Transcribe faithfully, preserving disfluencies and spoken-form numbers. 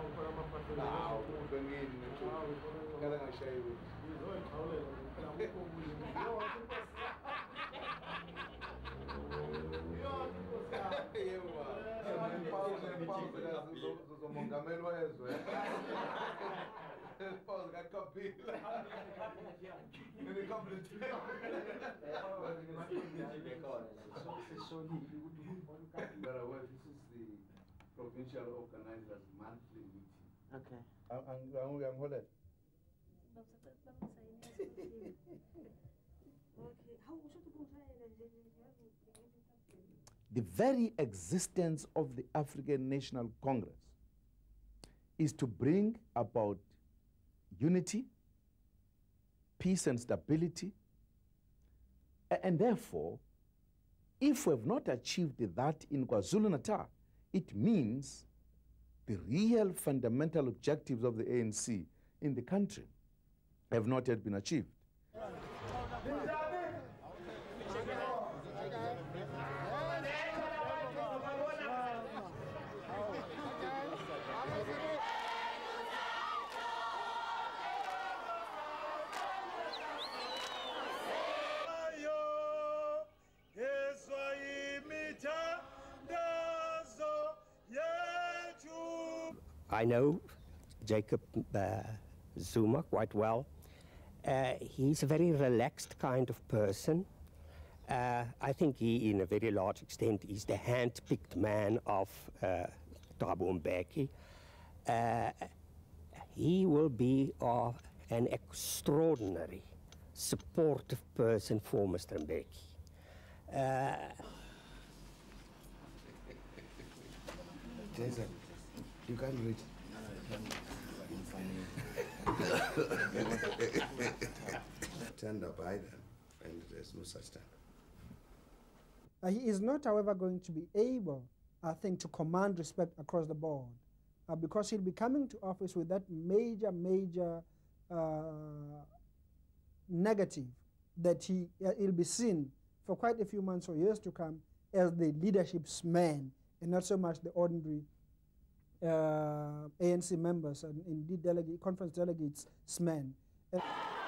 This is the provincial organizers' monthly meeting. Okay. And we are holding. The very existence of the African National Congress is to bring about unity, peace and stability, and therefore, if we have not achieved that in KwaZulu-Natal, it means the real fundamental objectives of the A N C in the country have not yet been achieved. I know Jacob uh, Zuma quite well. Uh, he's a very relaxed kind of person. Uh, I think he, in a very large extent, is the hand-picked man of uh, Thabo Mbeki. Uh, he will be uh, an extraordinary supportive person for Mister Mbeki. Uh, You can't read. No, no, you can't. Tender by them, and there's no such tender. Uh, he is not, however, going to be able, I think, to command respect across the board, uh, because he'll be coming to office with that major, major uh, negative that he uh, he'll be seen for quite a few months or years to come as the leadership's man, and not so much the ordinary Uh, A N C members and indeed delegate, conference delegates, men. Uh